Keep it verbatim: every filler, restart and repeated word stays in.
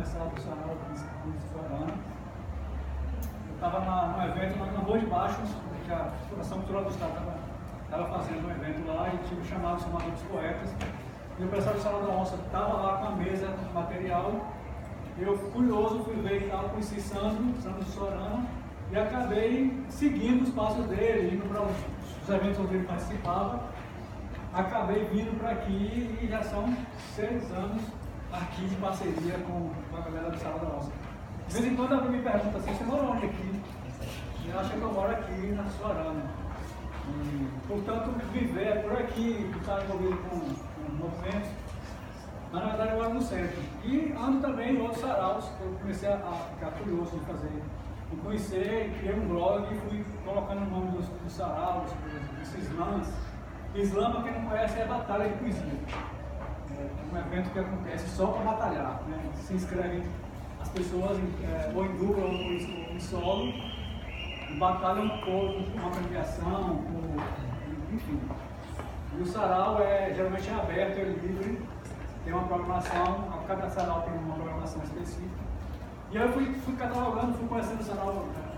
começar o Sandro Sorano. Eu estava num evento lá na Rua de Baixos, que a Fundação Cultural do Estado estava fazendo um evento lá, e tinha um chamado Somatório dos Poetas. E o pessoal do Salão da Onça estava lá com a mesa de material. Eu, curioso, fui ver que estava com esse Sandro, Sandro Sorano, e acabei seguindo os passos dele, indo para os eventos onde ele participava. Acabei vindo para aqui e já são seis anos aqui de parceria com a galera do Salão da Onça. De vez em quando alguém me pergunta assim, você mora onde aqui? E acha que eu moro aqui na Sorano. E, portanto, viver é por aqui, estar envolvido com movimentos, mas na verdade eu moro no centro. E ando também em outros saraus, eu comecei a, a ficar curioso de fazer, de conhecer, criei um blog e fui colocando o nome dos, dos saraus, dos slams. Islam, para quem não conhece, é Batalha de Poesia. É um evento que acontece só para batalhar, né? Se inscrevem as pessoas em, é, ou em dupla ou em, em solo, e batalham por uma premiação, por, enfim. E o sarau é, geralmente é aberto, é livre, tem uma programação, cada sarau tem uma programação específica. E aí eu fui, fui catalogando, fui conhecendo o sarau